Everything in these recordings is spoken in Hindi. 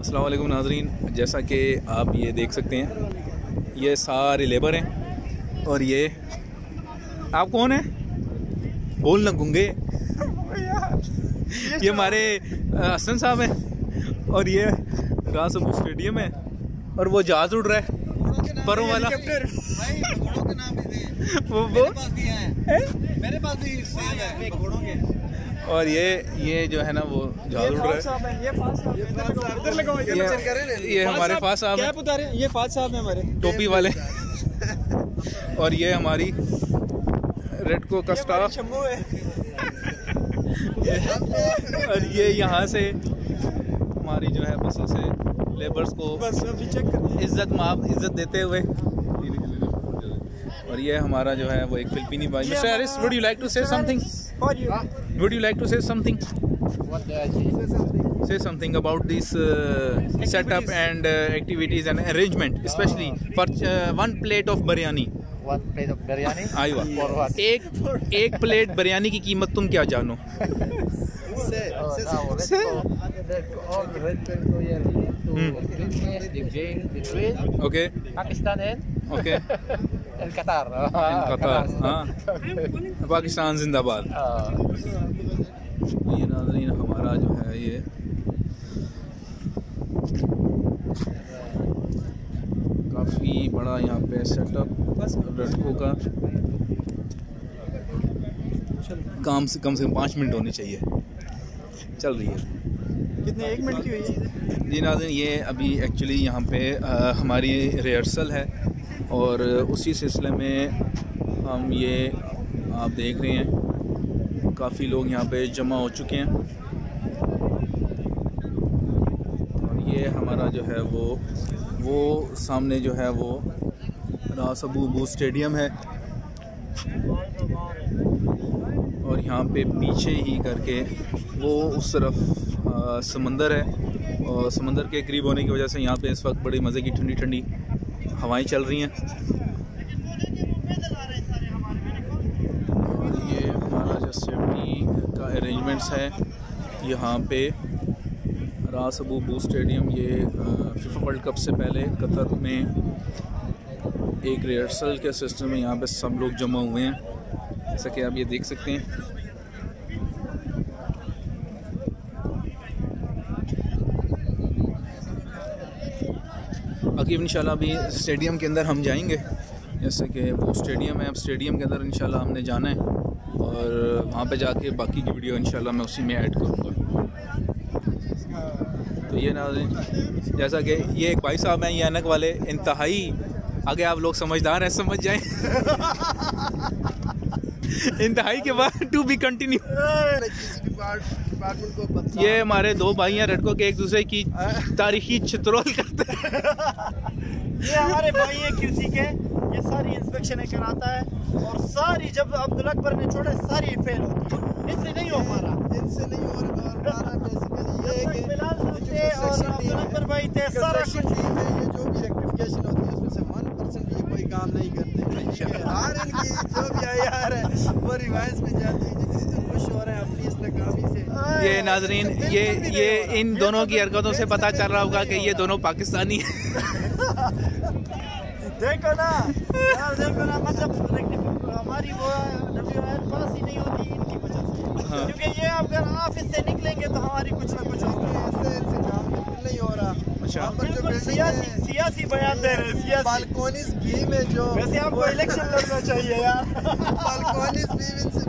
अस्सलाम वालेकुम नाजरीन, जैसा कि आप ये देख सकते हैं ये सारे लेबर हैं और ये आप कौन हैं बोल ना गूंगे। ये हमारे हसन साहब हैं और ये रास अबू स्टेडियम है और वो जहाज़ उड़ रहा है परों वाला। वो मेरे पास भी है घोड़ों के। और ये जो है ना वो जहाज उड़ रहा है। ये हमारे फास साहब हैं, बता रहे हैं ये फास साहब हैं हमारे टोपी वाले। और ये हमारी रेडको का स्टाफ और ये यहाँ से हमारी जो है बसों से लेबर्स को इज्जत देते हुए। और ये हमारा जो है वो एक फिलिपीनी भाई। Mister Harris, would you like to say something? Would you like to say something? What do I say? Say something about this setup and activities and arrangement, especially for one plate of biryani. One plate of biryani? Aywa. For what? Ek plate biryani की कीमत तुम क्या जानो? Say. All red people here between okay. Pakistan and okay. कतार हाँ पाकिस्तान जिंदाबाद। ये नाज़रीन हमारा जो है ये काफ़ी बड़ा यहाँ पे सेटअप रेडको का। कम से कम 5 मिनट होनी चाहिए। चल रही है कितने 1 मिनट की हुई है जी नाज़रीन। ये अभी एक्चुअली यहाँ पे हमारी रिहर्सल है और उसी सिलसिले में हम ये आप देख रहे हैं काफ़ी लोग यहाँ पे जमा हो चुके हैं। और ये हमारा जो है वो सामने जो है वो रास अबू अबूद स्टेडियम है और यहाँ पे पीछे ही करके वो उस तरफ समंदर है और समंदर के करीब होने की वजह से यहाँ पे इस वक्त बड़ी मज़े की ठंडी ठंडी हवाएं चल रही हैं। और ये हमारा जो सेफ्टी का अरेंजमेंट्स है यहाँ पे रास अबू अबूद स्टेडियम। ये फीफा वर्ल्ड कप से पहले कतर में एक रिहर्सल के सिस्टम में यहाँ पे सब लोग जमा हुए हैं जैसा कि आप ये देख सकते हैं। इंशाल्लाह अभी स्टेडियम के अंदर हम जाएंगे जैसे कि वो स्टेडियम है। अब स्टेडियम के अंदर इंशाल्लाह हमने जाना है और वहाँ पे जाके बाकी की वीडियो इंशाल्लाह मैं उसी में ऐड करूँगा। तो ये नाज़रीन जैसा कि ये एक भाई साहब हैं ये अनक वाले इंतहाई आगे। आप लोग समझदार हैं समझ जाएँ। इंतहाई के बाद टू बी कंटिन्यू। ये हमारे दो भाई हैं रेडको के, एक दूसरे की तारीखी छतरोल करते हैं। ये हमारे भाई हैं कृषि के, ये सारी इंस्पेक्शन कराता है और सारी जब अब्दुल अकबर ने छोड़े सारी फेल होती है। इनसे नहीं हो पा रहा, इनसे नहीं हो रहा। बेसिकली ये और अब्दुल अकबर भाई थे सारा कुछ। ये जो भी रेक्टिफिकेशन होती है उसमें से 1% ये कोई काम नहीं करते। हर इनकी जो भी आईआर है वो रिवाइज में जाती है। ये नाजरीन ये इन दोनों की हरकतों से पता चल रहा होगा कि ये दोनों पाकिस्तानी हैं। देखो ना यार, देखो ना, मतलब हमारी वो WIL पास ही नहीं होती इनकी वजह से। क्योंकि ये अगर आप इससे निकलेंगे तो हमारी कुछ ना कुछ होगा। इससे काम नहीं हो रहा। अच्छा, सियासी बयान दे रहे हैं। बालकोनीज भी में जो वैसे आपको इलेक्शन लड़ना चाहिए यार। बालकोनीज भी इनसे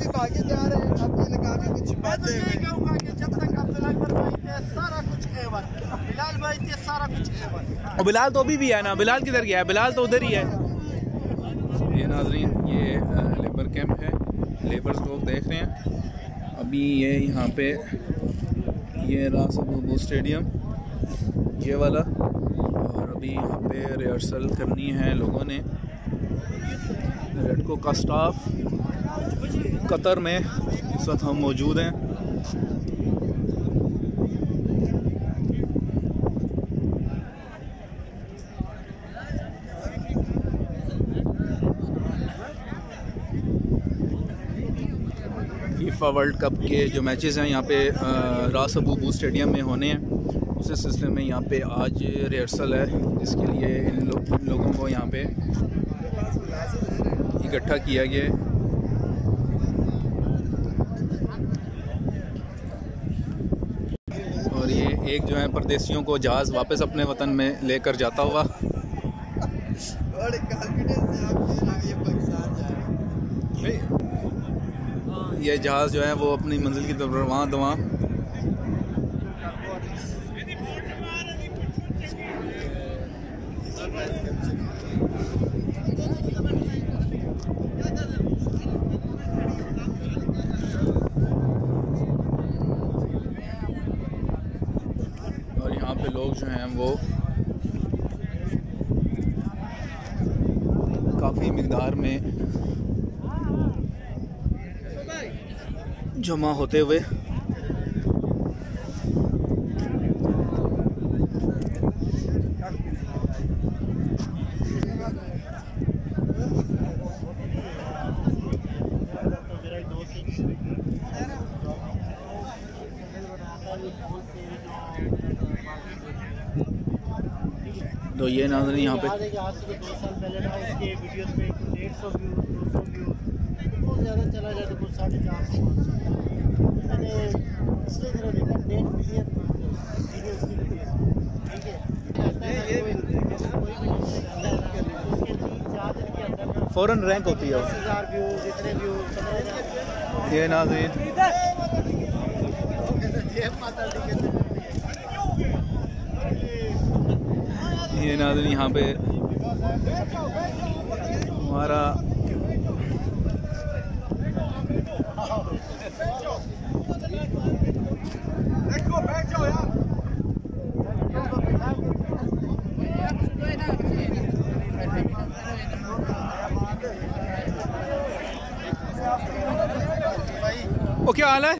भी भागे जा रहे हैं। अब ये काम ही कुछ बातें हैं। मैं कहूंगा कि जब तक अब्दुल अकबर भाई थे सारा कुछ एवन, बिलाल भाई थे सारा कुछ एवन। और बिलाल तो अभी भी है ना, बिलाल किधर गया है? बिलाल तो उधर ही है। ये नाजरीन ये लेबर कैंप है, लेबर्स लोग देख रहे हैं अभी। ये यहाँ पे ये रास अबू अबूद स्टेडियम ये वाला। और अभी यहाँ पे रिहर्सल करनी है लोगों ने। रेडको का स्टाफ कतर में इस वक्त हम मौजूद हैं। फीफा वर्ल्ड कप के जो मैचेस हैं यहाँ पे रास अबू अबूद स्टेडियम में होने हैं, उसी सिलसिले में यहाँ पे आज रिहर्सल है जिसके लिए इन लोगों को यहाँ पे इकट्ठा किया गया है। और ये एक जो है परदेशियों को जहाज़ वापस अपने वतन में लेकर जाता हुआ। ये जहाज़ जो है वो अपनी मंजिल की तरफ रवां दवां। और यहाँ पे लोग जो हैं वो काफ़ी मिकदार में जमा होते हुए। तो ये नाज़रीन यहाँ पे ज़्यादा चला जाए तो कुछ 450 मैंने पिछले दिनों देखा 1.5 मिलियन वीडियोस की ठीक है। ये भी फ़ौरन रैंक होती है 10,000 व्यूज इतने व्यूज। ये नाज़रीन यहाँ पे हमारा क्या हाल है?